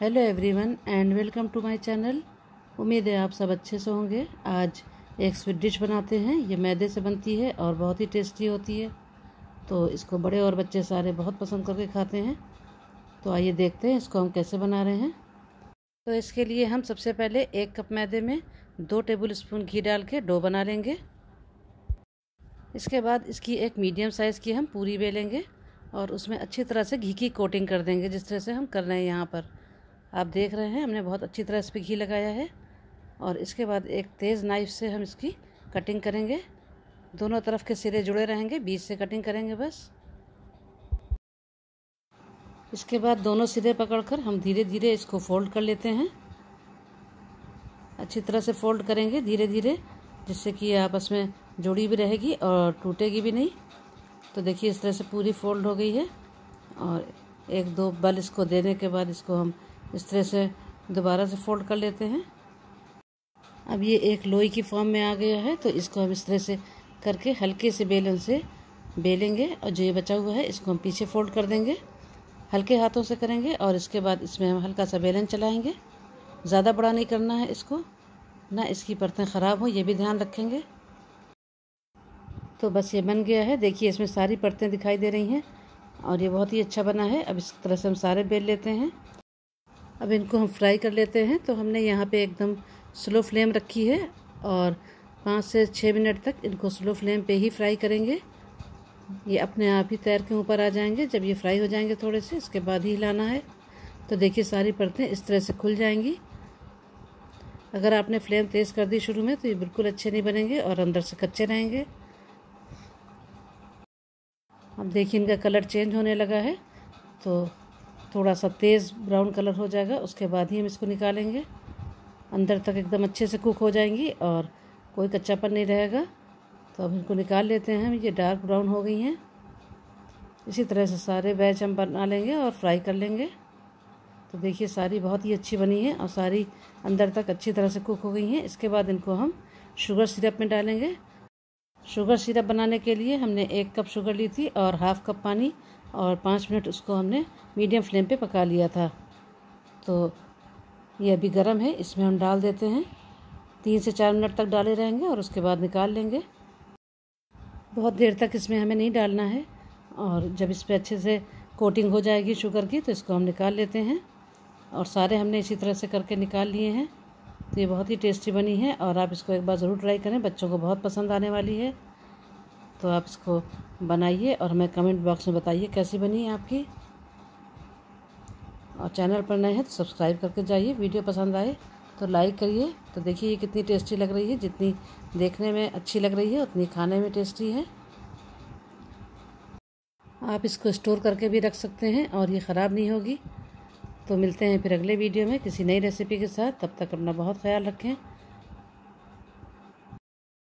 Hello everyone and welcome to my channel. उम्मीद है आप सब अच्छे से होंगे। आज एक स्वीट डिश बनाते हैं। ये मैदे से बनती है और बहुत ही टेस्टी होती है, तो इसको बड़े और बच्चे सारे बहुत पसंद करके खाते हैं। तो आइए देखते हैं इसको हम कैसे बना रहे हैं। तो इसके लिए हम सबसे पहले 1 कप मैदे में 2 टेबल स्पून घी डाल के डो बना लेंगे। इसके बाद इसकी एक मीडियम साइज़ की हम पूरी बेलेंगे और उसमें अच्छी तरह से घी की कोटिंग कर देंगे, जिस तरह से हम कर रहे हैं। यहाँ पर आप देख रहे हैं हमने बहुत अच्छी तरह इस पर घी लगाया है। और इसके बाद एक तेज़ नाइफ़ से हम इसकी कटिंग करेंगे। दोनों तरफ के सिरे जुड़े रहेंगे, बीच से कटिंग करेंगे बस। इसके बाद दोनों सिरे पकड़कर हम धीरे धीरे इसको फोल्ड कर लेते हैं। अच्छी तरह से फोल्ड करेंगे धीरे धीरे, जिससे कि आपस में जुड़ी भी रहेगी और टूटेगी भी नहीं। तो देखिए इस तरह से पूरी फोल्ड हो गई है। और 1-2 बल इसको देने के बाद इसको हम इस तरह से दोबारा से फोल्ड कर लेते हैं। अब ये एक लोई की फॉर्म में आ गया है, तो इसको हम इस तरह से करके हल्के से बेलन से बेलेंगे। और जो ये बचा हुआ है इसको हम पीछे फोल्ड कर देंगे, हल्के हाथों से करेंगे। और इसके बाद इसमें हम हल्का सा बेलन चलाएँगे। ज़्यादा बड़ा नहीं करना है इसको, ना इसकी परतें ख़राब हों, ये भी ध्यान रखेंगे। तो बस ये बन गया है। देखिए इसमें सारी परतें दिखाई दे रही हैं और ये बहुत ही अच्छा बना है। अब इस तरह से हम सारे बेल लेते हैं। अब इनको हम फ्राई कर लेते हैं। तो हमने यहाँ पे एकदम स्लो फ्लेम रखी है और 5 से 6 मिनट तक इनको स्लो फ्लेम पे ही फ्राई करेंगे। ये अपने आप ही तैर के ऊपर आ जाएंगे। जब ये फ्राई हो जाएंगे थोड़े से, इसके बाद ही हिलाना है। तो देखिए सारी परतें इस तरह से खुल जाएंगी। अगर आपने फ्लेम तेज़ कर दी शुरू में तो ये बिल्कुल अच्छे नहीं बनेंगे और अंदर से कच्चे रहेंगे। अब देखिए इनका कलर चेंज होने लगा है, तो थोड़ा सा तेज़ ब्राउन कलर हो जाएगा। उसके बाद ही हम इसको निकालेंगे। अंदर तक एकदम अच्छे से कुक हो जाएंगी और कोई कच्चापन नहीं रहेगा। तो अब इनको निकाल लेते हैं। ये डार्क ब्राउन हो गई हैं। इसी तरह से सारे बैच हम बना लेंगे और फ्राई कर लेंगे। तो देखिए सारी बहुत ही अच्छी बनी है और सारी अंदर तक अच्छी तरह से कुक हो गई हैं। इसके बाद इनको हम शुगर सिरप में डालेंगे। शुगर सिरप बनाने के लिए हमने 1 कप शुगर ली थी और 1/2 कप पानी, और 5 मिनट उसको हमने मीडियम फ्लेम पे पका लिया था। तो ये अभी गर्म है, इसमें हम डाल देते हैं। 3 से 4 मिनट तक डाले रहेंगे और उसके बाद निकाल लेंगे। बहुत देर तक इसमें हमें नहीं डालना है। और जब इस पर अच्छे से कोटिंग हो जाएगी शुगर की, तो इसको हम निकाल लेते हैं। और सारे हमने इसी तरह से करके निकाल लिए हैं। तो ये बहुत ही टेस्टी बनी है और आप इसको एक बार ज़रूर ट्राई करें, बच्चों को बहुत पसंद आने वाली है। तो आप इसको बनाइए और हमें कमेंट बॉक्स में बताइए कैसी बनी है आपकी। और चैनल पर नए हैं तो सब्सक्राइब करके जाइए। वीडियो पसंद आए तो लाइक करिए। तो देखिए ये कितनी टेस्टी लग रही है। जितनी देखने में अच्छी लग रही है उतनी खाने में टेस्टी है। आप इसको स्टोर करके भी रख सकते हैं और ये ख़राब नहीं होगी। तो मिलते हैं फिर अगले वीडियो में किसी नई रेसिपी के साथ। तब तक अपना बहुत ख्याल रखें।